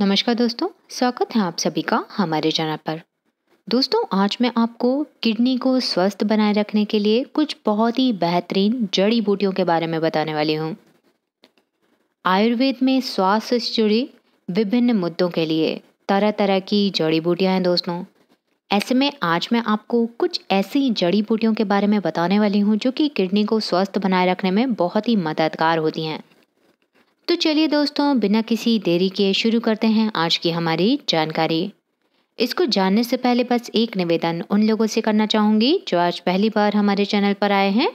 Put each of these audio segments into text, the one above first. नमस्कार दोस्तों, स्वागत है आप सभी का हमारे चैनल पर। दोस्तों, आज मैं आपको किडनी को स्वस्थ बनाए रखने के लिए कुछ बहुत ही बेहतरीन जड़ी बूटियों के बारे में बताने वाली हूँ। आयुर्वेद में स्वास्थ्य से जुड़ी विभिन्न मुद्दों के लिए तरह तरह की जड़ी बूटियाँ हैं दोस्तों। ऐसे में आज मैं आपको कुछ ऐसी जड़ी बूटियों के बारे में बताने वाली हूँ जो कि किडनी को स्वस्थ बनाए रखने में बहुत ही मददगार होती हैं। तो चलिए दोस्तों, बिना किसी देरी के शुरू करते हैं आज की हमारी जानकारी। इसको जानने से पहले बस एक निवेदन उन लोगों से करना चाहूँगी जो आज पहली बार हमारे चैनल पर आए हैं।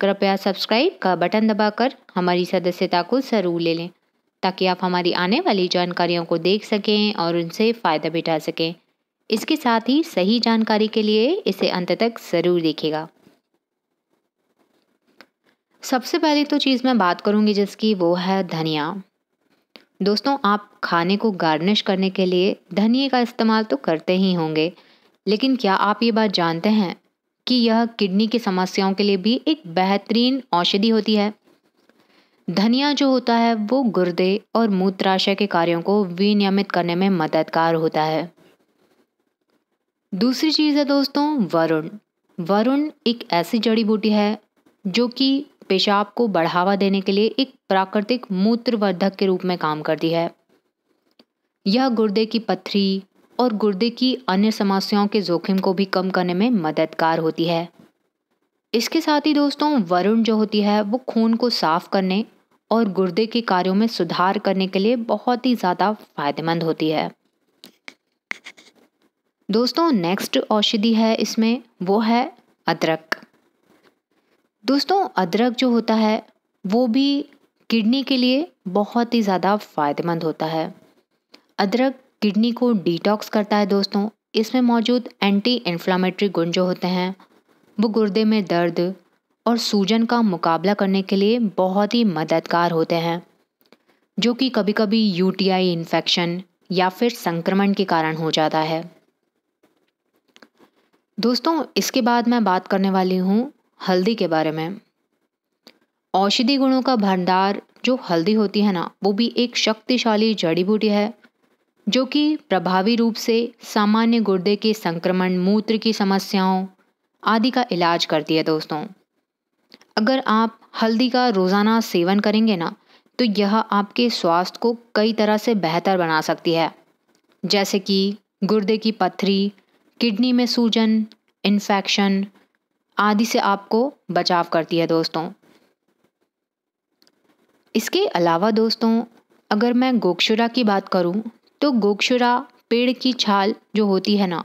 कृपया सब्सक्राइब का बटन दबाकर हमारी सदस्यता को जरूर ले लें ताकि आप हमारी आने वाली जानकारियों को देख सकें और उनसे फ़ायदा भी उठा सकें। इसके साथ ही सही जानकारी के लिए इसे अंत तक ज़रूर देखिएगा। सबसे पहले तो चीज़ मैं बात करूंगी जिसकी, वो है धनिया। दोस्तों, आप खाने को गार्निश करने के लिए धनिया का इस्तेमाल तो करते ही होंगे, लेकिन क्या आप ये बात जानते हैं कि यह किडनी की समस्याओं के लिए भी एक बेहतरीन औषधि होती है। धनिया जो होता है वो गुर्दे और मूत्राशय के कार्यों को विनियमित करने में मददगार होता है। दूसरी चीज़ है दोस्तों वरुण। वरुण एक ऐसी जड़ी बूटी है जो कि पेशाब को बढ़ावा देने के लिए एक प्राकृतिक मूत्रवर्धक के रूप में काम करती है। यह गुर्दे की पथरी और गुर्दे की अन्य समस्याओं के जोखिम को भी कम करने में मददगार होती है। इसके साथ ही दोस्तों वरुण जो होती है वो खून को साफ करने और गुर्दे के कार्यों में सुधार करने के लिए बहुत ही ज़्यादा फायदेमंद होती है। दोस्तों, नेक्स्ट औषधि है इसमें, वो है अदरक। दोस्तों, अदरक जो होता है वो भी किडनी के लिए बहुत ही ज़्यादा फ़ायदेमंद होता है। अदरक किडनी को डिटॉक्स करता है दोस्तों। इसमें मौजूद एंटी इन्फ्लामेटरी गुण जो होते हैं वो गुर्दे में दर्द और सूजन का मुकाबला करने के लिए बहुत ही मददगार होते हैं, जो कि कभी कभी यूटीआई इन्फेक्शन या फिर संक्रमण के कारण हो जाता है। दोस्तों, इसके बाद मैं बात करने वाली हूँ हल्दी के बारे में। औषधि गुणों का भंडार जो हल्दी होती है ना, वो भी एक शक्तिशाली जड़ी बूटी है जो कि प्रभावी रूप से सामान्य गुर्दे के संक्रमण, मूत्र की समस्याओं आदि का इलाज करती है। दोस्तों, अगर आप हल्दी का रोज़ाना सेवन करेंगे ना, तो यह आपके स्वास्थ्य को कई तरह से बेहतर बना सकती है, जैसे कि गुर्दे की पथरी, किडनी में सूजन, इन्फेक्शन आदि से आपको बचाव करती है दोस्तों। इसके अलावा दोस्तों, अगर मैं गोक्षुरा की बात करूं, तो गोक्षुरा पेड़ की छाल जो होती है ना,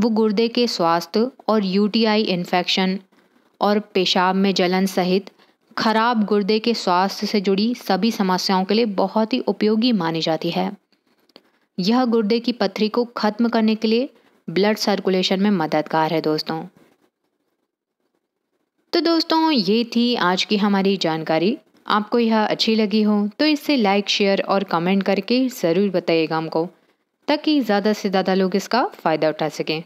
वो गुर्दे के स्वास्थ्य और यूटीआई इन्फेक्शन और पेशाब में जलन सहित खराब गुर्दे के स्वास्थ्य से जुड़ी सभी समस्याओं के लिए बहुत ही उपयोगी मानी जाती है। यह गुर्दे की पथरी को ख़त्म करने के लिए ब्लड सर्कुलेशन में मददगार है दोस्तों। तो दोस्तों, ये थी आज की हमारी जानकारी। आपको यह अच्छी लगी हो तो इसे लाइक, शेयर और कमेंट करके ज़रूर बताइएगा हमको, ताकि ज़्यादा से ज़्यादा लोग इसका फ़ायदा उठा सकें।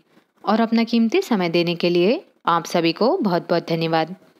और अपना कीमती समय देने के लिए आप सभी को बहुत बहुत धन्यवाद।